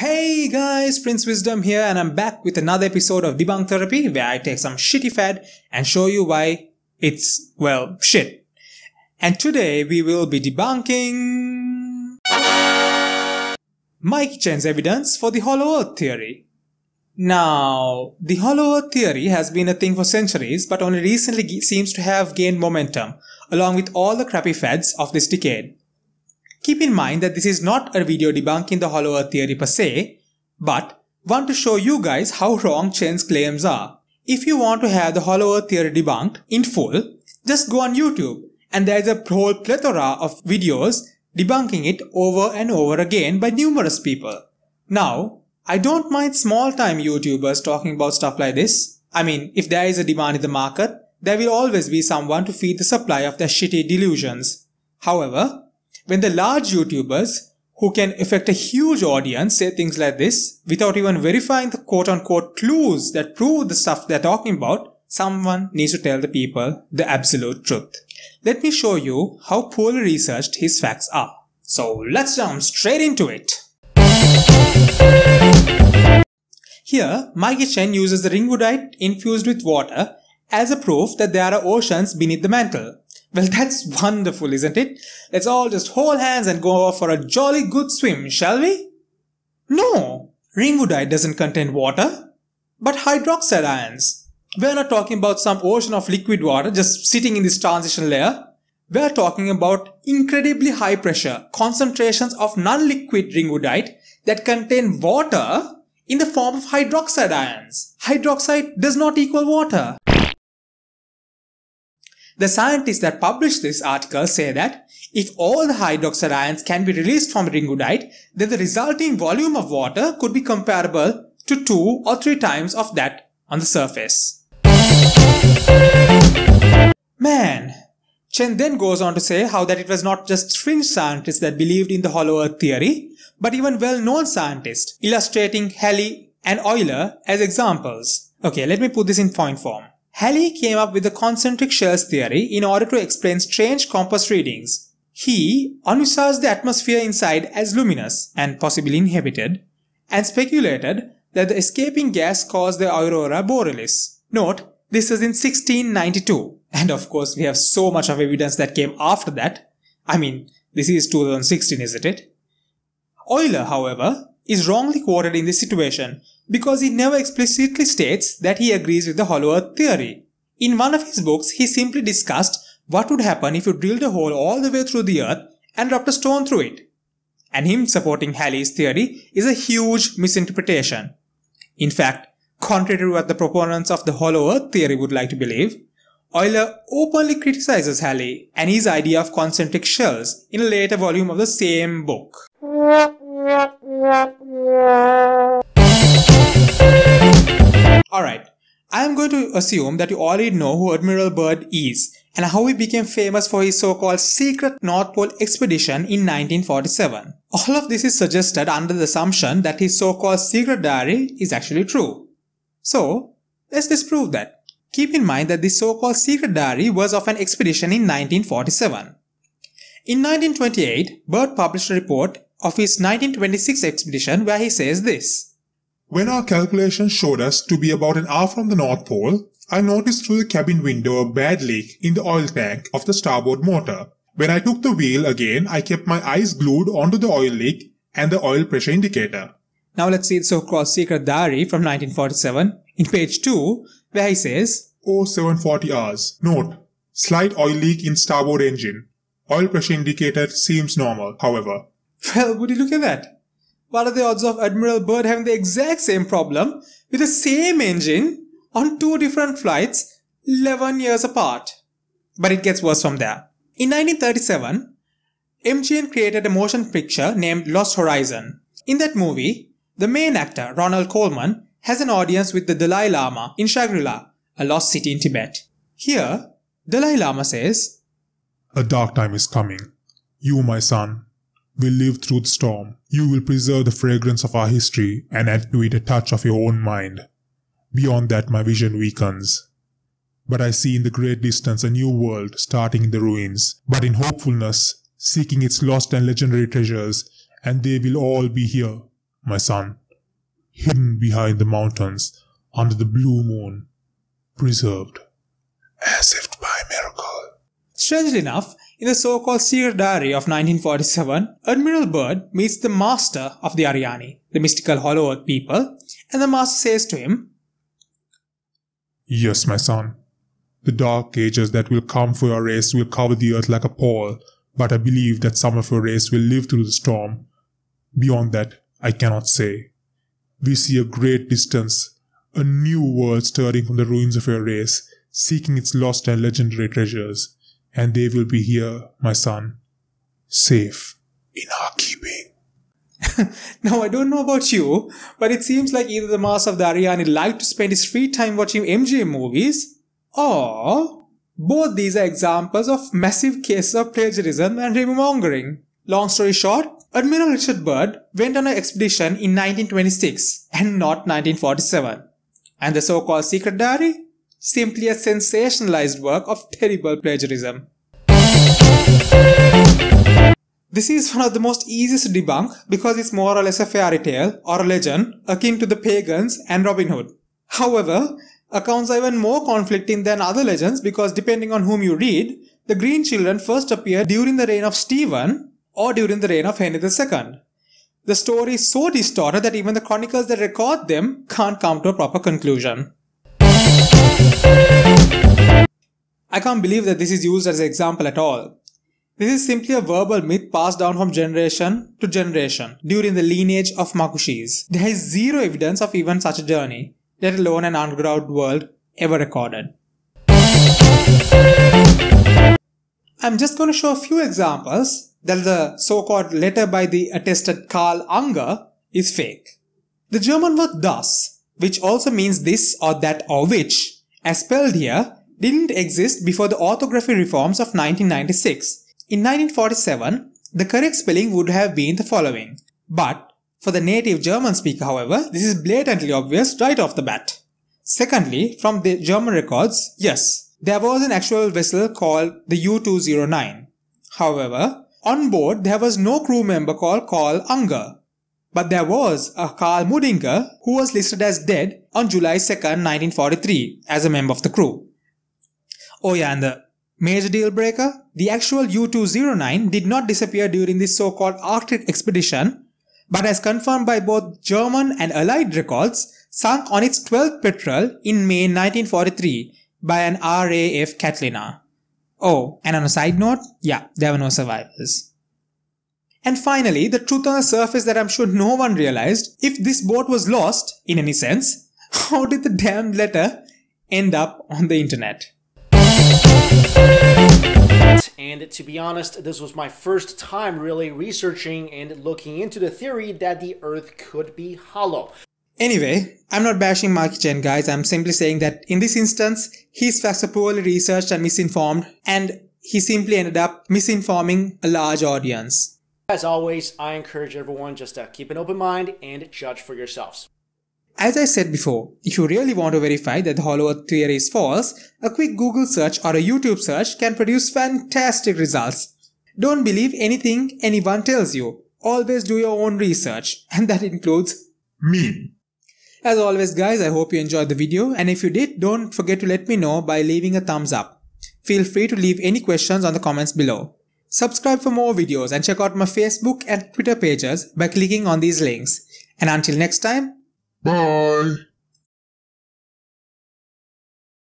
Hey guys, Prince Wisdom here, and I'm back with another episode of Debunk Therapy, where I take some shitty fad and show you why it's, well, shit. And today we will be debunking Mike Chen's evidence for the Hollow Earth Theory. Now, the Hollow Earth Theory has been a thing for centuries, but only recently seems to have gained momentum, along with all the crappy fads of this decade. Keep in mind that this is not a video debunking the Hollow Earth Theory per se, but want to show you guys how wrong Chen's claims are. If you want to have the Hollow Earth Theory debunked in full, just go on YouTube, and there is a whole plethora of videos debunking it over and over again by numerous people. Now, I don't mind small-time YouTubers talking about stuff like this. I mean, if there is a demand in the market, there will always be someone to feed the supply of their shitty delusions. However, when the large YouTubers, who can affect a huge audience, say things like this without even verifying the quote-unquote clues that prove the stuff they're talking about, someone needs to tell the people the absolute truth. Let me show you how poorly researched his facts are. So let's jump straight into it. Here, Mike Chen uses the ringwoodite infused with water as a proof that there are oceans beneath the mantle. Well, that's wonderful, isn't it? Let's all just hold hands and go for a jolly good swim, shall we? No, ringwoodite doesn't contain water, but hydroxide ions. We're not talking about some ocean of liquid water just sitting in this transition layer. We're talking about incredibly high pressure concentrations of non-liquid ringwoodite that contain water in the form of hydroxide ions. Hydroxide does not equal water. The scientists that published this article say that if all the hydroxide ions can be released from ringwoodite, then the resulting volume of water could be comparable to 2 or 3 times of that on the surface. Man! Chen then goes on to say how that it was not just fringe scientists that believed in the Hollow Earth Theory, but even well-known scientists, illustrating Halley and Euler as examples. Okay, let me put this in point form. Halley came up with the concentric shells theory in order to explain strange compass readings. He envisaged the atmosphere inside as luminous and possibly inhabited, and speculated that the escaping gas caused the aurora borealis. Note, this was in 1692, and of course we have so much of evidence that came after that. I mean, this is 2016, isn't it? Euler, however, is wrongly quoted in this situation, because he never explicitly states that he agrees with the Hollow Earth Theory. In one of his books, he simply discussed what would happen if you drilled a hole all the way through the earth and dropped a stone through it. And him supporting Halley's theory is a huge misinterpretation. In fact, contrary to what the proponents of the Hollow Earth Theory would like to believe, Euler openly criticizes Halley and his idea of concentric shells in a later volume of the same book. Alright, I am going to assume that you already know who Admiral Byrd is and how he became famous for his so-called secret North Pole expedition in 1947. All of this is suggested under the assumption that his so-called secret diary is actually true. So, let's disprove that. Keep in mind that this so-called secret diary was of an expedition in 1947. In 1928, Byrd published a report of his 1926 expedition where he says this. When our calculations showed us to be about an hour from the North Pole, I noticed through the cabin window a bad leak in the oil tank of the starboard motor. When I took the wheel again, I kept my eyes glued onto the oil leak and the oil pressure indicator. Now let's see the so-called secret diary from 1947 in page 2, where he says, 0740 hours. Note, slight oil leak in starboard engine. Oil pressure indicator seems normal, however. Well, would you look at that? What are the odds of Admiral Byrd having the exact same problem with the same engine on 2 different flights 11 years apart? But it gets worse from there. In 1937, MGM created a motion picture named Lost Horizon. In that movie, the main actor, Ronald Colman, has an audience with the Dalai Lama in Shangri-La, a lost city in Tibet. Here, Dalai Lama says, "A dark time is coming. You, my son, will live through the storm. You will preserve the fragrance of our history and add to it a touch of your own mind. Beyond that, my vision weakens. But I see in the great distance a new world starting in the ruins, but in hopefulness, seeking its lost and legendary treasures, and they will all be here. my son, hidden behind the mountains under the blue moon, preserved, as if by miracle. Strangely enough, in the so-called Secret Diary of 1947, Admiral Byrd meets the master of the Ariyani, the mystical Hollow Earth people, and the master says to him, "Yes, my son, the dark ages that will come for your race will cover the earth like a pall, but I believe that some of your race will live through the storm. Beyond that, I cannot say. We see a great distance, a new world stirring from the ruins of your race, seeking its lost and legendary treasures. And they will be here, my son, safe in our keeping." Now, I don't know about you, but it seems like either the master of the Ariyani liked to spend his free time watching MGM movies, or both these are examples of massive cases of plagiarism and rumor-mongering. Long story short, Admiral Richard Byrd went on an expedition in 1926 and not 1947. And the so-called Secret Diary? Simply a sensationalized work of terrible plagiarism. This is one of the most easiest to debunk because it's more or less a fairy tale or a legend akin to the pagans and Robin Hood. However, accounts are even more conflicting than other legends because depending on whom you read, the Green Children first appeared during the reign of Stephen or during the reign of Henry II. The story is so distorted that even the chronicles that record them can't come to a proper conclusion. I can't believe that this is used as an example at all. This is simply a verbal myth passed down from generation to generation during the lineage of Makushis. There is zero evidence of even such a journey, let alone an underground world ever recorded. I'm just going to show a few examples that the so-called letter by the attested Karl Unger is fake. The German word "das," which also means this or that or which, as spelled here, didn't exist before the orthography reforms of 1996. In 1947, the correct spelling would have been the following. But for the native German speaker, however, this is blatantly obvious right off the bat. Secondly, from the German records, yes, there was an actual vessel called the U-209. However, on board there was no crew member called Karl Unger. But there was a Karl Mudinger who was listed as dead on July 2, 1943 as a member of the crew. Oh yeah, and the major deal breaker? The actual U-209 did not disappear during this so-called Arctic expedition, but as confirmed by both German and Allied records, sunk on its 12th patrol in May 1943 by an RAF Catalina. Oh, and on a side note, yeah, there were no survivors. And finally, the truth on the surface that I'm sure no one realized, if this boat was lost, in any sense, how did the damn letter end up on the internet? And to be honest, this was my first time really researching and looking into the theory that the Earth could be hollow. Anyway, I'm not bashing Mike Chen, guys, I'm simply saying that in this instance, his facts are poorly researched and misinformed, and he simply ended up misinforming a large audience. As always, I encourage everyone just to keep an open mind and judge for yourselves. As I said before, if you really want to verify that the Hollow Earth theory is false, a quick Google search or a YouTube search can produce fantastic results. Don't believe anything anyone tells you. Always do your own research, and that includes me. As always, guys, I hope you enjoyed the video, and if you did, don't forget to let me know by leaving a thumbs up. Feel free to leave any questions on the comments below. Subscribe for more videos and check out my Facebook and Twitter pages by clicking on these links. And until next time, bye!